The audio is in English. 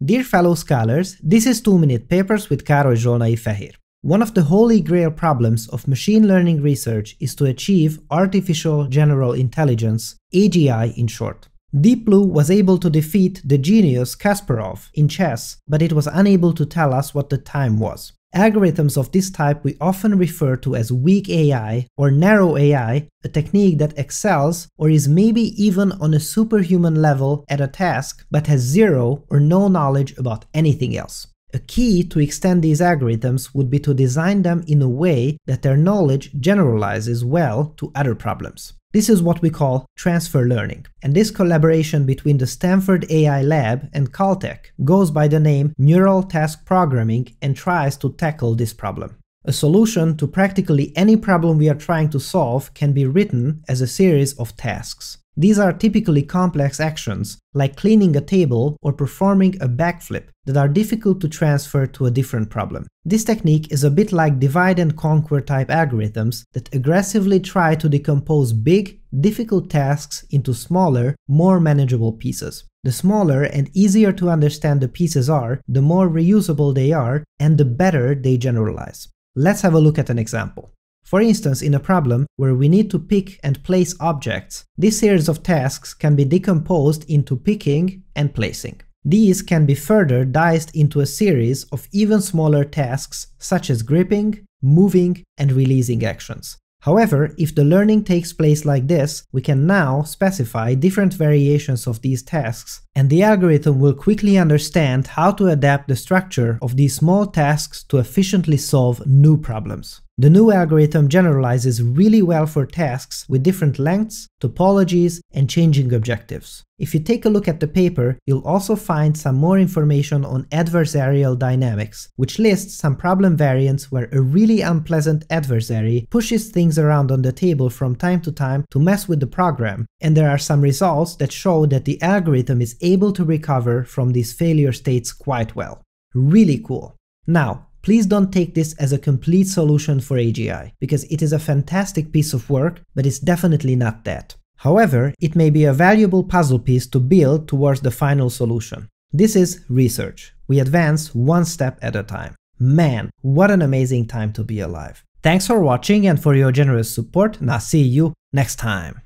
Dear fellow scholars, this is 2 Minute Papers with Károly Zsolnai-Fehér. One of the holy grail problems of machine learning research is to achieve artificial general intelligence, AGI in short. Deep Blue was able to defeat the genius Kasparov in chess, but it was unable to tell us what the time was. Algorithms of this type we often refer to as weak AI or narrow AI, a technique that excels or is maybe even on a superhuman level at a task, but has zero or no knowledge about anything else. A key to extend these algorithms would be to design them in a way that their knowledge generalizes well to other problems. This is what we call transfer learning, and this collaboration between the Stanford AI Lab and Caltech goes by the name Neural Task Programming and tries to tackle this problem. A solution to practically any problem we are trying to solve can be written as a series of tasks. These are typically complex actions, like cleaning a table or performing a backflip, that are difficult to transfer to a different problem. This technique is a bit like divide and conquer type algorithms that aggressively try to decompose big, difficult tasks into smaller, more manageable pieces. The smaller and easier to understand the pieces are, the more reusable they are, and the better they generalize. Let's have a look at an example. For instance, in a problem where we need to pick and place objects, this series of tasks can be decomposed into picking and placing. These can be further diced into a series of even smaller tasks such as gripping, moving, and releasing actions. However, if the learning takes place like this, we can now specify different variations of these tasks, and the algorithm will quickly understand how to adapt the structure of these small tasks to efficiently solve new problems. The new algorithm generalizes really well for tasks with different lengths, topologies, and changing objectives. If you take a look at the paper, you'll also find some more information on adversarial dynamics, which lists some problem variants where a really unpleasant adversary pushes things around on the table from time to time to mess with the program, and there are some results that show that the algorithm is able to recover from these failure states quite well. Really cool. Now, please don't take this as a complete solution for AGI, because it is a fantastic piece of work, but it's definitely not that. However, it may be a valuable puzzle piece to build towards the final solution. This is research. We advance one step at a time. Man, what an amazing time to be alive. Thanks for watching and for your generous support, and I'll see you next time.